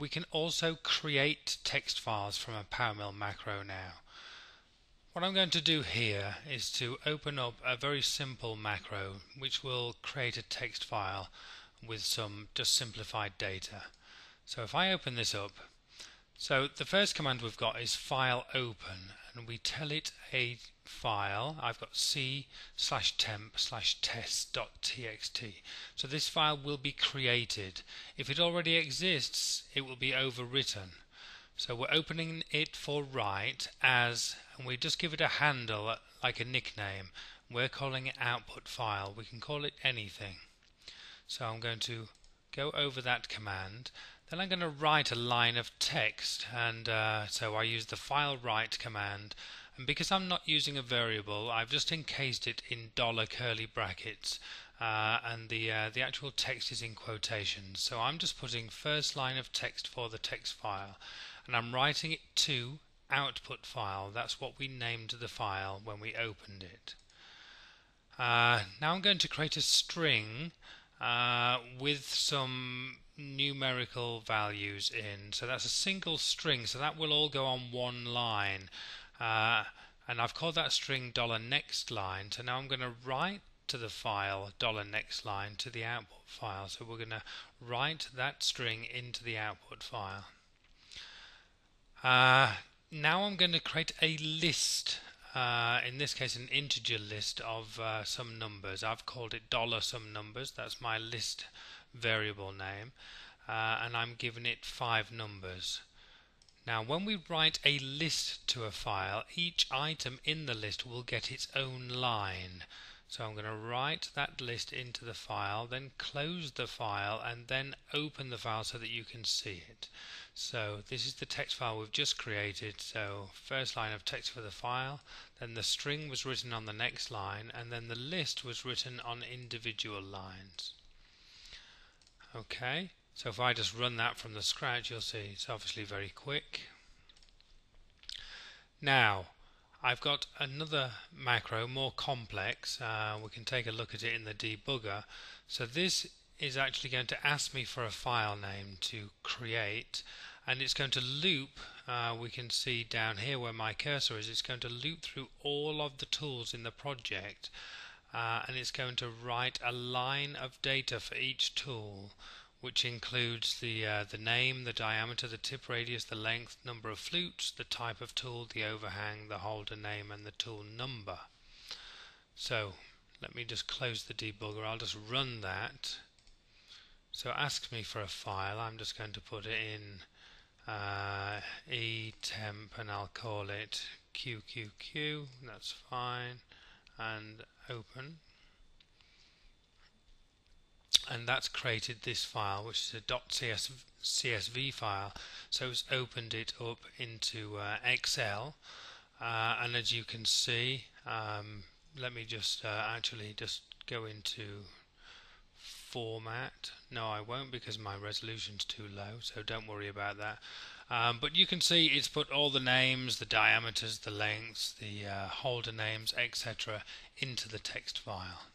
We can also create text files from a PowerMill macro now. What I'm going to do here is to open up a very simple macro which will create a text file with some just simplified data. So if I open this up, so the first command we've got is file open, and we tell it a file. I've got c/temp/test.txt. So this file will be created. If it already exists, it will be overwritten. So we're opening it for write as, and we just give it a handle like a nickname. We're calling it output file. We can call it anything. So I'm going to go over that command. Then I'm going to write a line of text, and so I use the file write command, and because I'm not using a variable, I've just encased it in dollar curly brackets, and the actual text is in quotations. So I'm just putting first line of text for the text file, and I'm writing it to output file. That's what we named the file when we opened it. Now I'm going to create a string with some numerical values in, so that's a single string, so that will all go on one line, and I've called that string $nextLine. So now I'm going to write to the file $nextLine to the output file, so we're going to write that string into the output file. Now I'm going to create a list, in this case an integer list of some numbers. I've called it $SumNumbers, that's my list variable name, and I'm giving it 5 numbers. Now when we write a list to a file, each item in the list will get its own line. So I'm going to write that list into the file, then close the file, and then open the file so that you can see it. So this is the text file we've just created. So first line of text for the file, then the string was written on the next line, and then the list was written on individual lines. Okay, so if I just run that from the scratch, you'll see it's obviously very quick. Now I've got another macro, more complex. We can take a look at it in the debugger. So this is actually going to ask me for a file name to create, and it's going to loop. We can see down here where my cursor is, it's going to loop through all of the tools in the project. And it's going to write a line of data for each tool, which includes the name, the diameter, the tip radius, the length, number of flutes, the type of tool, the overhang, the holder name, and the tool number. So let me just close the debugger. I'll just run that. So it asks me for a file. I'm just going to put it in etemp, and I'll call it QQQ. That's fine. And open, and that's created this file, which is a .csv file. So it's opened it up into Excel, and as you can see, let me just actually just go into format. No, I won't, because my resolution's too low, so don't worry about that. But you can see it's put all the names, the diameters, the lengths, the holder names, etc. into the text file.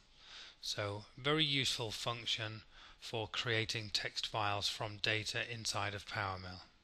So very useful function for creating text files from data inside of PowerMill.